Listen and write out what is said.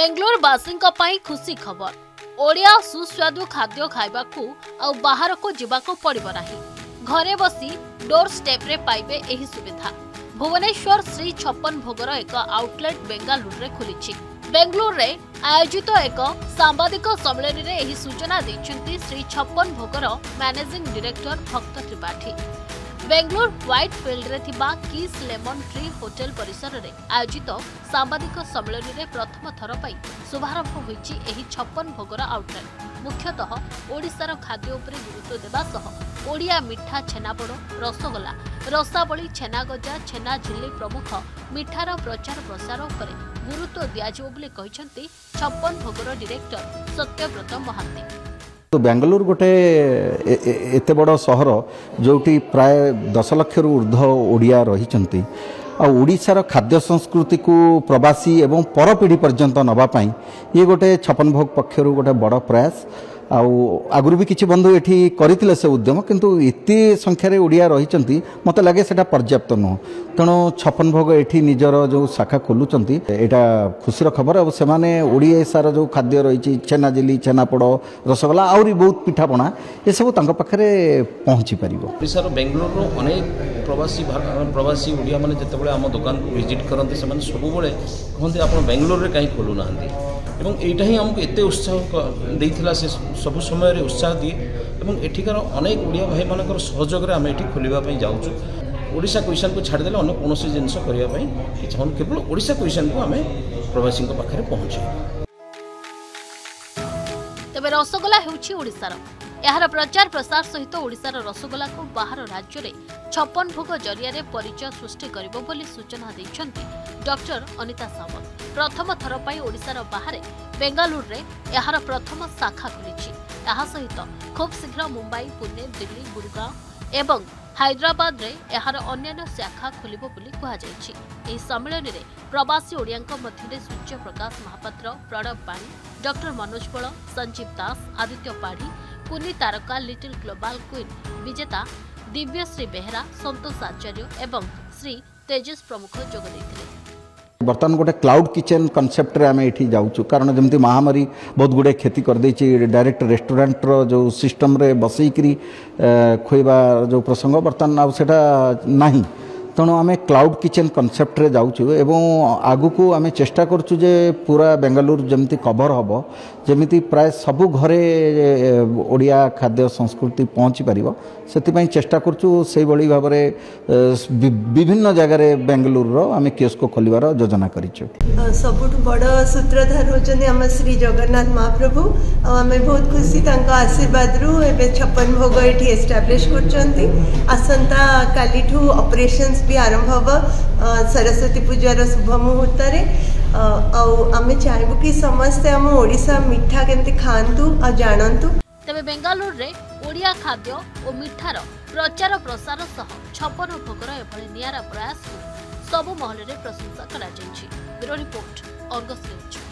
बेंगलोर बासिंका पाई खुशी खबर ओडिया सुस्वादु खाद्य खाइबाकू आ बाहर को जीवाकू पड़िबो नाही घरे बसी डोर स्टेप रे पाइबे एही सुविधा। भुवनेश्वर श्री छप्पन भोगर एक आउटलेट बेंगालुरु रे खुलिछि। बेंगलोर रे आयोजित एक सांबादिक सम्मेलन रे एही सूचना दैछन्ती श्री छप्पन भोगर मैनेजिंग डायरेक्टर भक्त त्रिपाठी। बेंगलोर व्हाइट फील्ड रे थिबा किस लेमन ट्री होटल परिसर रे आयोजित सांबादिक सम्मेलन रे प्रथम थर पई शुभारंभ होईछि एही छप्पन भोगर आउटलेट। मुख्यतः ओडिसार खाद्य उपरे गुरुत्व देबा सह ओडिया मिठा छेनापोड़ रसगोल्ला रसावली छेनागजा छेना झिल्ली प्रमुख मिठार प्रचार प्रसार उपरे गुरुत्व दियाजिबो बोली कहिसंती छप्पन भोगर डायरेक्टर सत्यव्रत महा। तो बेंगलोर गोटे एत बड़ सहर जोटी प्राय 10 लाख ऊर्ध्व ओडिया रही ओडिशार खाद्य संस्कृति को प्रवासी एवं पर पीढ़ी पर्यंत नापी ये गोटे छप्पन भोग पक्षर गोटे बड़ प्रयास। आगुरी भी किसी बंधु ये करते से उद्यम किंतु एत संख्यार ओडिया रही मत लगे से पर्याप्त नुह तेणु छप्पन भोग ये निजर जो शाखा खोलुंट एटा खुशीर खबर। और से ओडिशार जो खाद्य रही छेना जेली छेनापोड़ रसगोल्ला आहरी बहुत पिठापणा ये सब पाखे पहुँची पार। बेंगलोर अनेक प्रवासी ओडिया मैंने जितेबाला आम दुकान को विजिट करते सब कहते आप बेंगलोर में कहीं खोलुना एवं एटा ही हमको एत उत्साह देता से सब समय उत्साह दिए एवं एठिकार अनेक ओडिया भाई मानक सहयोग में आम ये खोलवाई जाऊँ। ओडिशा क्वेश्चन को छाड़देले अन्य कौन जिनस करने केवल ओडिशा क्वेश्चन को आम प्रवासी पाखे पहुँच। तेज रसगोल्ला ओडिशार यार प्रचार प्रसार सहित ओडिशार रसगोल्ला को बाहर राज्य में छप्पन भोग जरिया परिचय सृष्टि करिबो बोली सूचना दैछन्ती डॉक्टर अनीता सामल। प्रथम थर पई ओडिशार बाहर बेंगालुरु रे यार प्रथम शाखा खुलिछि। यह सहित खूब शीघ्र मुंबई पुणे दिल्ली गुड़गांव एवं हैदराबाद रे यार अन्य शाखा खोलिबो बोली कहा जायछि। एही सम्मेलन रे प्रवासी ओडियांक मध्य सूर्य प्रकाश महापात्र प्रणव पाणी डॉक्टर मनोज बल संजीव दास आदित्य पाढ़ी पुनी तारका लिटिल ग्लोबल क्वीन विजेता दिव्यश्री बेहेरा संतोष आचार्य एवं श्री तेजस प्रमुख जोग देइथिले। बर्तमान गोटे क्लाउड किचेन कनसेप्ट रे आमे एठी जाउछु कारण जमती महामारी बहुत गुडे खेती कर दैछि। डायरेक्ट रेस्टोरेंट रो जो सिस्टम रे बसई करी खोइबा जो प्रसंग बर्तमान आउ सेटा नाही तेणु आम क्लाउड किचेन कनसेप्ट रे जाउछु एवं आगु को आम चेष्टा करछु जे पूरा बेंगलोर जमती कवर हबो जमती प्राय सबु घरे ओडिया खाद्य संस्कृति पहुँची पारिबो सेति पई चेष्टा करछु। सेहि बळी भाव रे विभिन्न जगह रे बेंगलोर रो आम केस को खोलिबार योजना करिछु। सबुठ बड़ सूत्रधार होचनी आम श्री जगन्नाथ महाप्रभु आ आम बहुत खुशी तांका आशीर्वाद रु एबे छप्पन भोग एठी एस्टाब्लिश करचंती। आसंता काली ठु ऑपरेशन भी आरंभ हम सरस्वती पूजार शुभ मुहूर्त आम चाहबू कि समस्ते आम ओडिशा मिठा केमती खातु आ जानतु। तबे बेंगालुरु रे ओडिया खाद्य और मिठार प्रचार प्रसार सह छप्पन भोगर एभली नियारा प्रयास को सबु महल रे प्रशंसा करा जायछि। Bureau report Argus news.